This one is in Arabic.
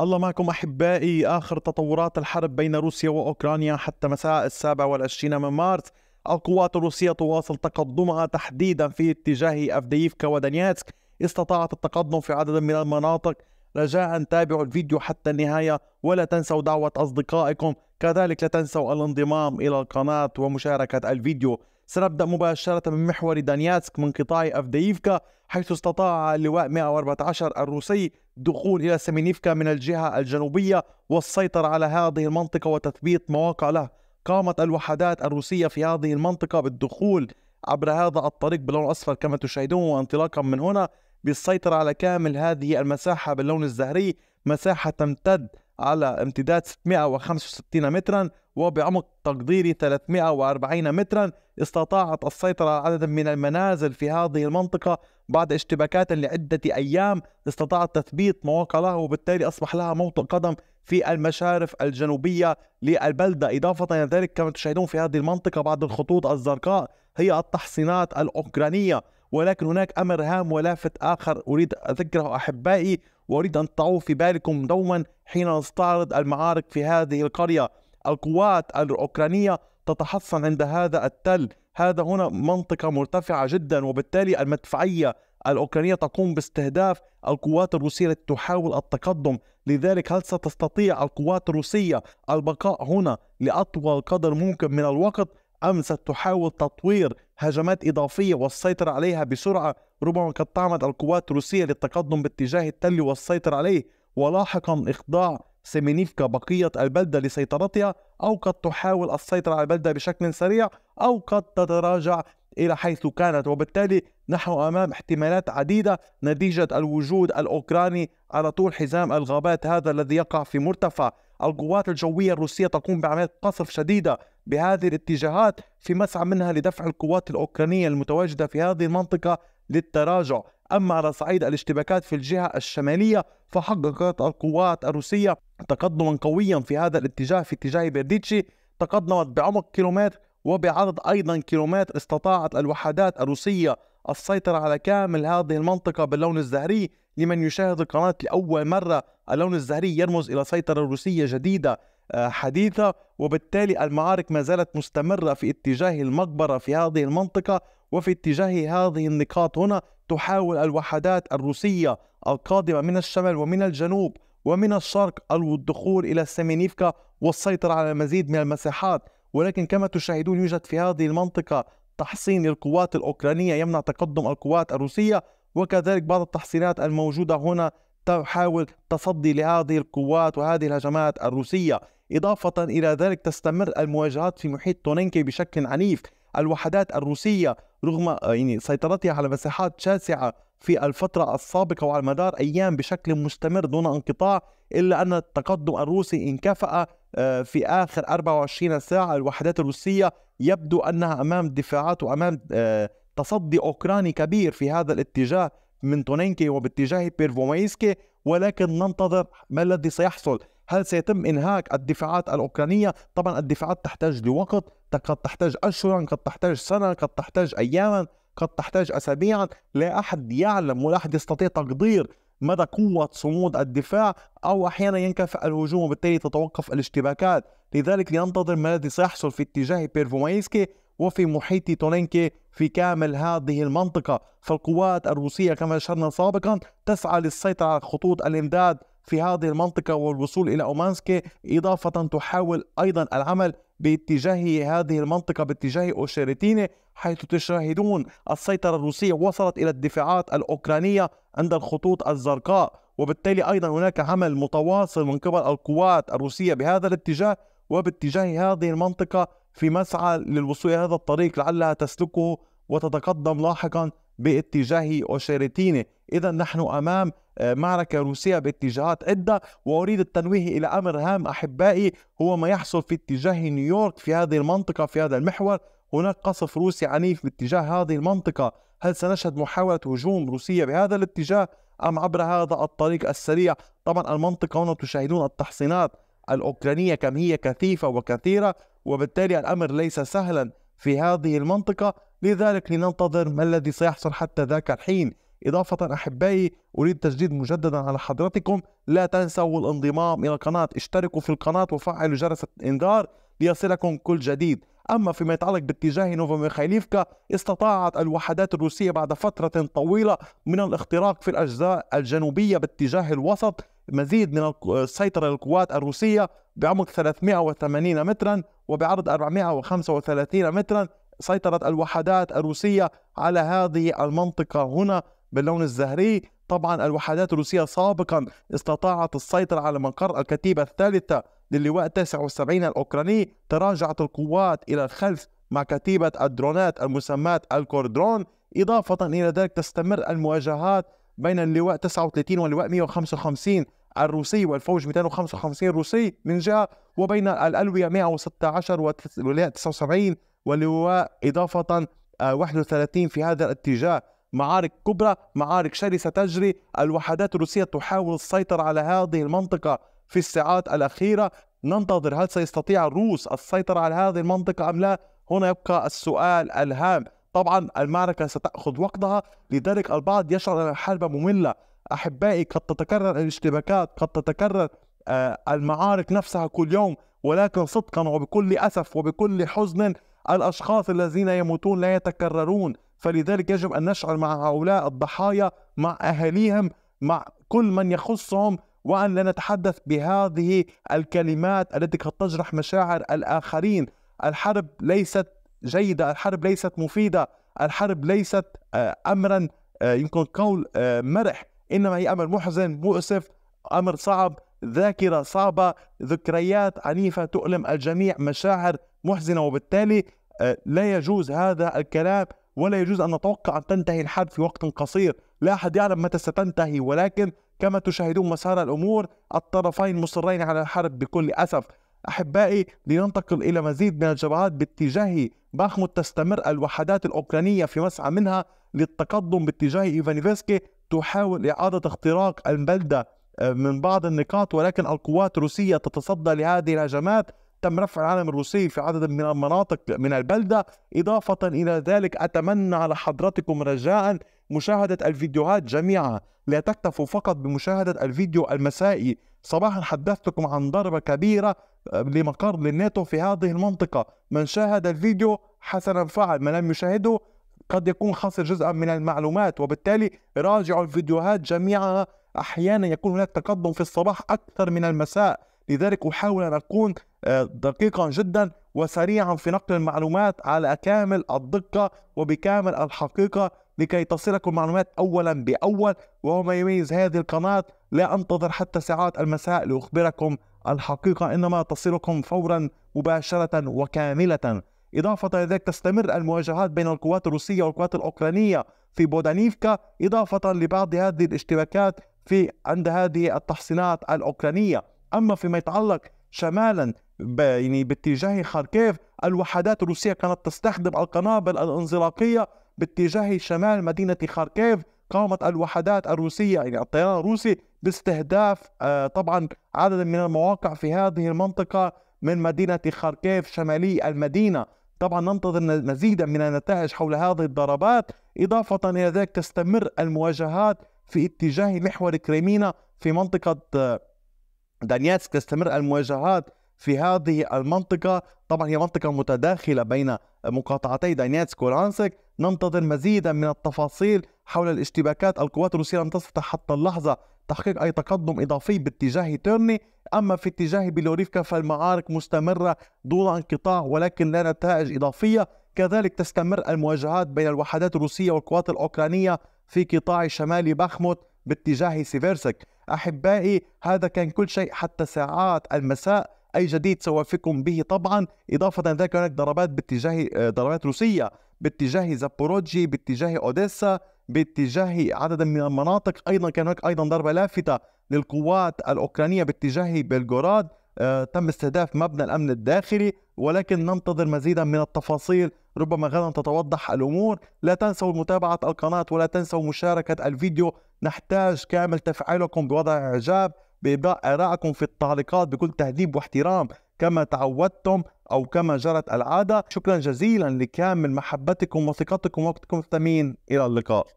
الله معكم أحبائي. آخر تطورات الحرب بين روسيا وأوكرانيا حتى مساء 27 مارس، القوات الروسية تواصل تقدمها تحديدا في اتجاه أفدييفكا ودونيتسك. استطاعت التقدم في عدد من المناطق. رجاء تابعوا الفيديو حتى النهاية، ولا تنسوا دعوة أصدقائكم، كذلك لا تنسوا الانضمام إلى القناة ومشاركة الفيديو. سنبدأ مباشرة من محور دونيتسك من قطاع أفدييفكا، حيث استطاع اللواء 114 الروسي الدخول إلى سيمينيفكا من الجهة الجنوبية والسيطرة على هذه المنطقة وتثبيت مواقع له. قامت الوحدات الروسية في هذه المنطقة بالدخول عبر هذا الطريق باللون الأصفر كما تشاهدون، وانطلاقا من هنا بالسيطرة على كامل هذه المساحة باللون الزهري، مساحة تمتد على امتداد 665 مترا وبعمق تقديري 340 مترا. استطاعت السيطرة على عدد من المنازل في هذه المنطقة بعد اشتباكات لعدة أيام. استطاعت تثبيت مواقع له، وبالتالي أصبح لها موطئ قدم في المشارف الجنوبية للبلدة. إضافة إلى ذلك كما تشاهدون في هذه المنطقة بعض الخطوط الزرقاء هي التحصينات الأوكرانية. ولكن هناك أمر هام ولافت آخر أريد أذكره أحبائي، وأريد أن تعوه في بالكم دوما حين نستعرض المعارك في هذه القرية. القوات الأوكرانية تتحصن عند هذا التل، هذا هنا منطقة مرتفعة جدا، وبالتالي المدفعية الأوكرانية تقوم باستهداف القوات الروسية التي تحاول التقدم. لذلك هل ستستطيع القوات الروسية البقاء هنا لأطول قدر ممكن من الوقت، أم ستحاول تطوير هجمات إضافية والسيطرة عليها بسرعة؟ ربما قد تعمد القوات الروسية للتقدم باتجاه التل والسيطرة عليه، ولاحقا إخضاع سيمينيفكا بقية البلدة لسيطرتها، أو قد تحاول السيطرة على البلدة بشكل سريع، أو قد تتراجع إلى حيث كانت. وبالتالي نحن أمام احتمالات عديدة نتيجة الوجود الأوكراني على طول حزام الغابات هذا الذي يقع في مرتفع. القوات الجوية الروسية تقوم بعمليات قصف شديدة بهذه الاتجاهات في مسعى منها لدفع القوات الأوكرانية المتواجدة في هذه المنطقة للتراجع. أما على صعيد الاشتباكات في الجهة الشمالية، فحققت القوات الروسية تقدما قويا في هذا الاتجاه، في اتجاه بيرديشي. تقدمت بعمق كيلومتر وبعرض أيضا كيلومتر. استطاعت الوحدات الروسية السيطرة على كامل هذه المنطقة باللون الزهري. لمن يشاهد القناة لأول مرة، اللون الزهري يرمز إلى سيطرة روسية جديدة حديثة. وبالتالي المعارك ما زالت مستمرة في اتجاه المقبرة في هذه المنطقة وفي اتجاه هذه النقاط. هنا تحاول الوحدات الروسية القادمة من الشمال ومن الجنوب ومن الشرق الدخول إلى سيمينيفكا والسيطرة على المزيد من المساحات. ولكن كما تشاهدون يوجد في هذه المنطقة تحصين للقوات الأوكرانية يمنع تقدم القوات الروسية، وكذلك بعض التحصينات الموجودة هنا تحاول تصدي لهذه القوات وهذه الهجمات الروسية. إضافة إلى ذلك تستمر المواجهات في محيط تونينكي بشكل عنيف. الوحدات الروسية رغم سيطرتها على مساحات شاسعة في الفترة السابقة وعلى مدار أيام بشكل مستمر دون انقطاع، إلا أن التقدم الروسي انكفأ في آخر 24 ساعة. الوحدات الروسية يبدو أنها أمام دفاعات وأمام تصدي أوكراني كبير في هذا الاتجاه من تونينكي وباتجاه بيرفومايسكي. ولكن ننتظر ما الذي سيحصل. هل سيتم إنهاك الدفاعات الأوكرانية؟ طبعا الدفاعات تحتاج لوقت، قد تحتاج أشهرا، قد تحتاج سنة، قد تحتاج أياما، قد تحتاج أسابيعا. لا أحد يعلم ولا أحد يستطيع تقدير مدى قوة صمود الدفاع، أو أحيانا ينكفأ الهجوم وبالتالي تتوقف الاشتباكات. لذلك لننتظر ما الذي سيحصل في اتجاه بيرفومايسكي وفي محيط تونينكي في كامل هذه المنطقة. فالقوات الروسية كما أشرنا سابقا تسعى للسيطرة على خطوط الإمداد في هذه المنطقة والوصول إلى أومانسكي. إضافة تحاول أيضا العمل باتجاه هذه المنطقة باتجاه أوشيرتينه، حيث تشاهدون السيطرة الروسية وصلت إلى الدفاعات الأوكرانية عند الخطوط الزرقاء. وبالتالي أيضا هناك عمل متواصل من قبل القوات الروسية بهذا الاتجاه وباتجاه هذه المنطقة في مسعى للوصول إلى هذا الطريق، لعلها تسلكه وتتقدم لاحقا باتجاه أوشيرتينه. إذا نحن أمام معركة روسية باتجاهات عدة. وأريد التنويه إلى أمر هام أحبائي، هو ما يحصل في اتجاه نيويورك في هذه المنطقة. في هذا المحور هناك قصف روسي عنيف باتجاه هذه المنطقة. هل سنشهد محاولة هجوم روسية بهذا الاتجاه أم عبر هذا الطريق السريع؟ طبعا المنطقة هنا تشاهدون التحصينات الأوكرانية كم هي كثيفة وكثيرة، وبالتالي الأمر ليس سهلا في هذه المنطقة. لذلك لننتظر ما الذي سيحصل حتى ذاك الحين. إضافة أحبائي أريد تجديد مجددا على حضراتكم، لا تنسوا الانضمام إلى القناة، اشتركوا في القناة وفعلوا جرس الإنذار ليصلكم كل جديد. أما فيما يتعلق باتجاه نوفو ميخائيليفكا، استطاعت الوحدات الروسية بعد فترة طويلة من الاختراق في الأجزاء الجنوبية باتجاه الوسط مزيد من السيطرة للقوات الروسية بعمق 380 مترا وبعرض 435 مترا. سيطرت الوحدات الروسية على هذه المنطقة هنا باللون الزهري. طبعا الوحدات الروسية سابقا استطاعت السيطرة على مقر الكتيبة الثالثة للواء 79 الأوكراني. تراجعت القوات إلى الخلف مع كتيبة الدرونات المسماة الكوردرون. إضافة إلى ذلك تستمر المواجهات بين اللواء 39 واللواء 155 الروسي والفوج 255 روسي من جهة، وبين الألوية 116 واللواء 79 واللواء إضافة 31 في هذا الاتجاه. معارك كبرى، معارك شرسة تجري. الوحدات الروسية تحاول السيطرة على هذه المنطقة في الساعات الأخيرة. ننتظر هل سيستطيع الروس السيطرة على هذه المنطقة أم لا؟ هنا يبقى السؤال الهام. طبعا المعركة ستأخذ وقتها، لذلك البعض يشعر أن الحرب مملة. أحبائي قد تتكرر الاشتباكات، قد تتكرر المعارك نفسها كل يوم، ولكن صدقا وبكل أسف وبكل حزن الأشخاص الذين يموتون لا يتكررون. فلذلك يجب أن نشعر مع هؤلاء الضحايا، مع أهاليهم، مع كل من يخصهم، وأن لا نتحدث بهذه الكلمات التي قد تجرح مشاعر الآخرين. الحرب ليست جيدة، الحرب ليست مفيدة، الحرب ليست أمرا يمكن قول مرح، إنما هي أمر محزن مؤسف، أمر صعب، ذاكرة صعبة، ذكريات عنيفة تؤلم الجميع، مشاعر محزنة، وبالتالي لا يجوز هذا الكلام، ولا يجوز أن نتوقع أن تنتهي الحرب في وقت قصير. لا أحد يعلم متى ستنتهي، ولكن كما تشاهدون مسار الأمور الطرفين مصرين على الحرب بكل أسف. أحبائي لننتقل إلى مزيد من الجبهات باتجاه باخموت. تستمر الوحدات الأوكرانية في مسعى منها للتقدم باتجاه إفانيفسكي. تحاول إعادة اختراق البلدة من بعض النقاط، ولكن القوات الروسية تتصدى لهذه الهجمات. تم رفع العلم الروسي في عدد من المناطق من البلدة. إضافة إلى ذلك أتمنى على حضراتكم رجاء مشاهدة الفيديوهات جميعا، لا تكتفوا فقط بمشاهدة الفيديو المسائي. صباحا حدثتكم عن ضربة كبيرة لمقر للناتو في هذه المنطقة، من شاهد الفيديو حسنا فعل، من لم يشاهده قد يكون خسر جزءا من المعلومات، وبالتالي راجعوا الفيديوهات جميعا. أحيانا يكون هناك تقدم في الصباح أكثر من المساء، لذلك أحاول أن أكون دقيقا جدا وسريعا في نقل المعلومات على كامل الدقة وبكامل الحقيقة لكي تصلكم المعلومات أولا بأول، وهو ما يميز هذه القناة. لا أنتظر حتى ساعات المساء لأخبركم الحقيقة، إنما تصلكم فورا مباشرة وكاملة. إضافة إلى ذلك تستمر المواجهات بين القوات الروسية والقوات الأوكرانية في بودانيفكا، إضافة لبعض هذه الاشتباكات عند هذه التحصينات الأوكرانية. أما فيما يتعلق شمالا باتجاه خاركيف، الوحدات الروسية كانت تستخدم القنابل الانزلاقية باتجاه شمال مدينة خاركيف. قامت الوحدات الروسية الطيران الروسي باستهداف طبعا عدد من المواقع في هذه المنطقة من مدينة خاركيف شمالي المدينة. طبعا ننتظر مزيدا من النتائج حول هذه الضربات. إضافة إلى ذلك تستمر المواجهات في اتجاه محور كريمينا في منطقة دونيتسك. تستمر المواجهات في هذه المنطقة، طبعا هي منطقة متداخلة بين مقاطعتي دونيتسك ولانسك. ننتظر مزيدا من التفاصيل حول الاشتباكات. القوات الروسية لم تستطع حتى اللحظة تحقيق أي تقدم إضافي باتجاه ترني. أما في اتجاه بيلوريفكا فالمعارك مستمرة دون انقطاع، ولكن لا نتائج إضافية. كذلك تستمر المواجهات بين الوحدات الروسية والقوات الأوكرانية في قطاع شمال باخموت باتجاه سيفيرسك. أحبائي هذا كان كل شيء حتى ساعات المساء، أي جديد سوافقكم به طبعا. إضافة ذلك هناك ضربات روسية باتجاه زابوروجي، باتجاه اوديسا، باتجاه عدد من المناطق. أيضا كان هناك أيضا ضربة لافتة للقوات الأوكرانية باتجاه بيلجوراد. تم استهداف مبنى الأمن الداخلي، ولكن ننتظر مزيدا من التفاصيل، ربما غدا تتوضح الأمور. لا تنسوا متابعة القناة ولا تنسوا مشاركة الفيديو، نحتاج كامل تفاعلكم بوضع إعجاب، بإبداء آرائكم في التعليقات بكل تهذيب واحترام كما تعودتم أو كما جرت العادة. شكرا جزيلا لكامل محبتكم وثقتكم ووقتكم الثمين. إلى اللقاء.